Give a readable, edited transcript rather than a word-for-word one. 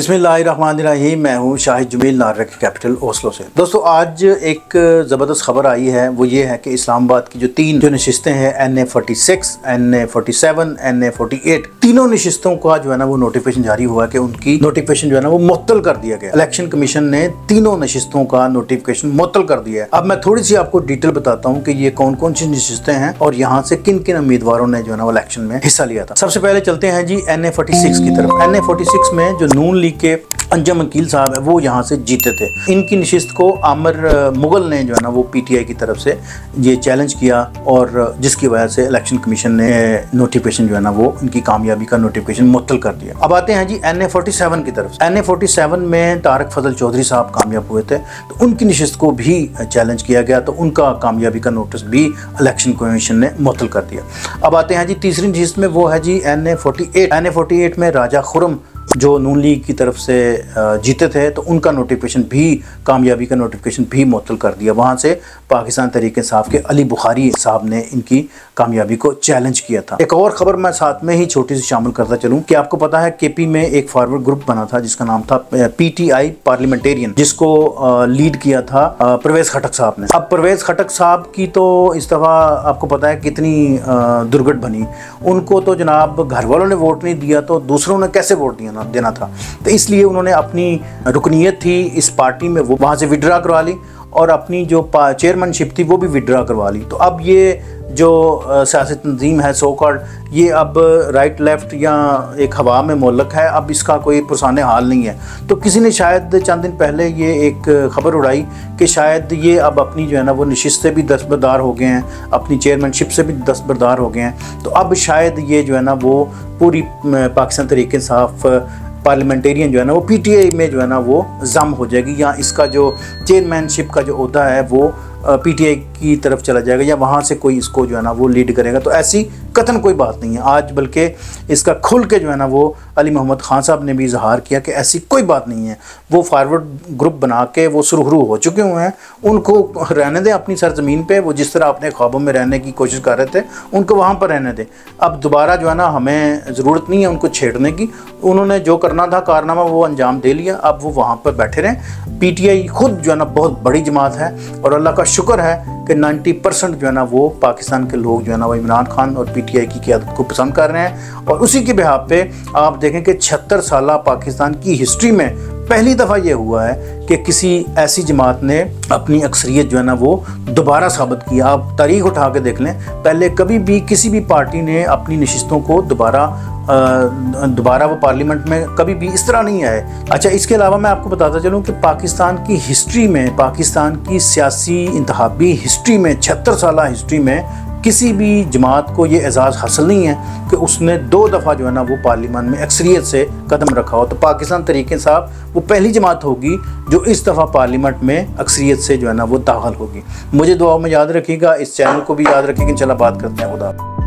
बिस्मिल्लाहिर्रहमानिर्रहीम। मैं हूं शाहिद जमील, नार्वेक कैपिटल ओस्लो से। दोस्तों, आज एक ज़बरदस्त खबर आई है, वो ये है कि इस्लामाबाद की जो तीन नशिस्तें हैं NA-46, NA-47, NA-48, तीनों नशिस्तों का जो है ना वो नोटिफिकेशन जारी हुआ है कि उनकी नोटिफिकेशन जो है ना वो मुअत्तल कर दिया गया। इलेक्शन कमीशन ने तीनों नशिस्तों का नोटिफिकेशन मुअत्तल कर दिया है। अब मैं थोड़ी सी आपको डिटेल बताता हूँ कि ये कौन कौन सी नशिस्तें हैं और यहाँ से किन किन उम्मीदवारों ने जो है ना वो इलेक्शन में हिस्सा लिया था। सबसे पहले चलते हैं जी NA-46 की तरफ। NA-46 में जो नून लीग के अंजम वकील साहब है वो यहाँ से जीते थे। इनकी नशिस्त को आमिर मुगल ने जो है ना वो PTI की तरफ से ये चैलेंज किया और जिसकी वजह से इलेक्शन कमीशन ने नोटिफिकेशन जो है ना वो इनकी कामयाबी का नोटिफिकेशन मुअत्तल कर दिया। अब आते हैं जी NA-47 की तरफ। NA-47 में तारिक फजल चौधरी साहब कामयाब हुए थे, तो उनकी नशिस्त को भी चैलेंज किया गया, तो उनका कामयाबी का नोटिस भी इलेक्शन कमीशन ने मुअत्तल कर दिया। अब आते हैं जी तीसरी नशिस्त में, वो है जी NA-48। NA-48 में राजा खुर्रम जो नून लीग की तरफ से जीते थे, तो उनका नोटिफिकेशन भी कामयाबी का नोटिफिकेशन भी मुअत्तल कर दिया। वहाँ से पाकिस्तान तहरीक इंसाफ के अली बुखारी साहब ने इनकी कामयाबी को चैलेंज किया था। एक और ख़बर मैं साथ में ही छोटी सी शामिल करता चलूँ कि आपको पता है KP में एक फॉरवर्ड ग्रुप बना था जिसका नाम था PTI पार्लियामेंटेरियन, जिसको लीड किया था परवेज़ खटक साहब ने। अब परवेज़ खटक साहब की तो इस दफ़ा आपको पता है कितनी दुर्घट बनी। उनको तो जनाब घर वालों ने वोट नहीं दिया, तो दूसरों ने कैसे वोट दिया देना था, तो इसलिए उन्होंने अपनी रुकनियत थी इस पार्टी में वो वहाँ से विड्रा करवा ली और अपनी जो चेयरमैनशिप थी वो भी विड्रा करवा ली। तो अब ये जो सियासी तंजीम है सो कॉल्ड, ये अब राइट लेफ्ट या एक हवा में मुल्लक है, अब इसका कोई पुरसाने हाल नहीं है। तो किसी ने शायद चंद दिन पहले ये एक खबर उड़ाई कि शायद ये अब अपनी जो है ना वो नशिस्त से भी दस्तबरदार हो गए हैं, अपनी चेयरमैनशिप से भी दस्तबरदार हो गए हैं, तो अब शायद ये जो है ना वो पूरी पाकिस्तान तहरीक इंसाफ पार्लियामेंटेरियन जो है ना वो PTI में जो है ना वो जम हो जाएगी, या इसका जो चेयरमैनशिप का जो ओहदा है वो PTI की तरफ चला जाएगा, या वहाँ से कोई इसको जो है ना वो लीड करेगा। तो ऐसी कतन कोई बात नहीं है। आज बल्कि इसका खुल के जो है ना वो अली मोहम्मद खान साहब ने भी इजहार किया कि ऐसी कोई बात नहीं है, वो फॉरवर्ड ग्रुप बना के वो सुरखरू हो चुके हुए हैं, उनको रहने दें अपनी सरजमीन पे। वो जिस तरह अपने ख्वाबों में रहने की कोशिश कर रहे थे, उनको वहाँ पर रहने दें। अब दोबारा जो है ना हमें ज़रूरत नहीं है उनको छेड़ने की। उन्होंने जो करना था कारनामा वो अंजाम दे लिया, अब वो वहाँ पर बैठे रहें। PTI खुद जो है ना बहुत बड़ी जमात है और अल्लाह का शुक्र है कि 90% जो है ना वो पाकिस्तान के लोग जो है ना वो इमरान खान और PTI की क़ियादत को पसंद कर रहे हैं। और उसी के बिहाफ पे आप देखें कि 76 साल पाकिस्तान की हिस्ट्री में पहली दफ़ा ये हुआ है कि किसी ऐसी जमात ने अपनी अक्सरियत जो है ना वो दोबारा साबित किया। आप तारीख उठा के देख लें, पहले कभी भी किसी भी पार्टी ने अपनी नशिस्तों को दोबारा वो पार्लियामेंट में कभी भी इस तरह नहीं आए। अच्छा, इसके अलावा मैं आपको बताता चलूँ कि पाकिस्तान की हिस्ट्री में, पाकिस्तान की सियासी इंतहाबी हिस्ट्री में, 76 साल हिस्ट्री में किसी भी जमात को ये एजाज़ हासिल नहीं है कि उसने दो दफ़ा जो है ना वो पार्लियामान में अक्सरियत से कदम रखा हो। तो पाकिस्तान तहरीक इंसाफ वो पहली जमात होगी जो इस दफ़ा पार्लियामेंट में अक्सरियत से जो है ना वो दाखिल होगी। मुझे दुआओं में याद रखिएगा, इस चैनल को भी याद रखिएगा। इंशाल्लाह बात करते हैं, खुदा।